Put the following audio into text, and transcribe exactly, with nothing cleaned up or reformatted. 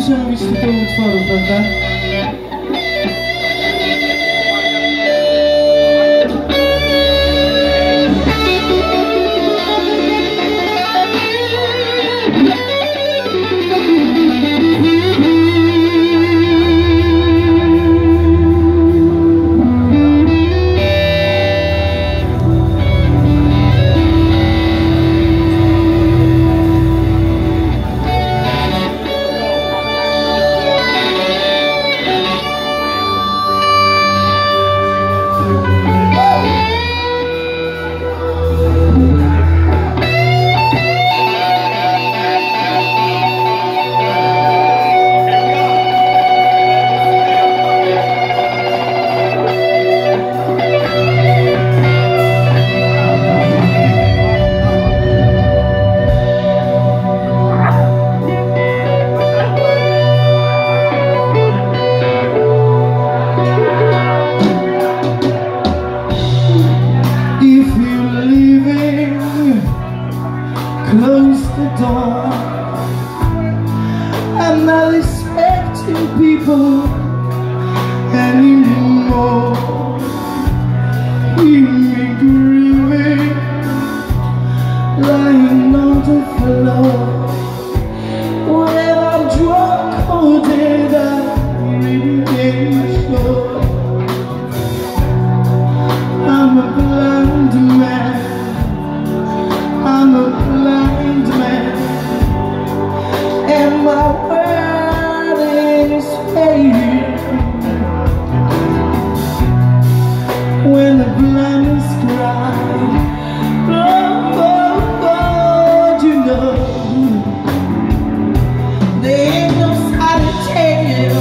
trudniejsze mówić tytuł utworu, prawda? Close the door. I'm not expecting people anymore. You make grieving, lying on the floor. When I'm drunk or dead, I'm really sure. I'm a blind man. I'm a blind. My world is fading when the blindness cries. Lord, you know there ain't no side to tell.